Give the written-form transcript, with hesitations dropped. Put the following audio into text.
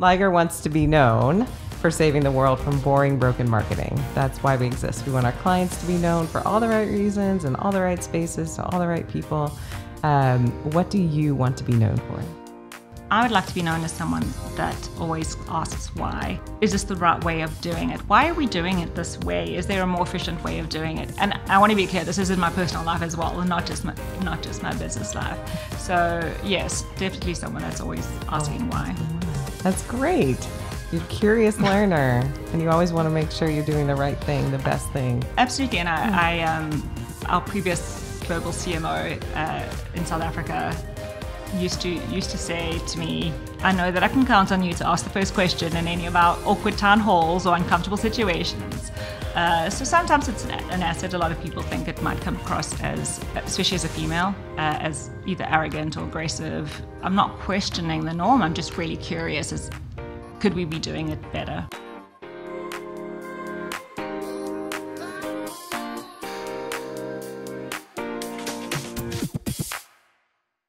Liger wants to be known for saving the world from boring, broken marketing. That's why we exist. We want our clients to be known for all the right reasons and all the right spaces to all the right people. What do you want to be known for? I would like to be known as someone that always asks why. Is this the right way of doing it? Why are we doing it this way? Is there a more efficient way of doing it? And I want to be clear, this is in my personal life as well, and not just my business life. So yes, definitely someone that's always asking why. That's great. You're a curious learner, and you always want to make sure you're doing the right thing, the best thing. Absolutely, and our previous global CMO in South Africa used to say to me, I know that I can count on you to ask the first question in any of our awkward town halls or uncomfortable situations. So sometimes it's an asset. A lot of people think it might come across as, especially as a female, as either arrogant or aggressive. I'm not questioning the norm, I'm just really curious as could we be doing it better?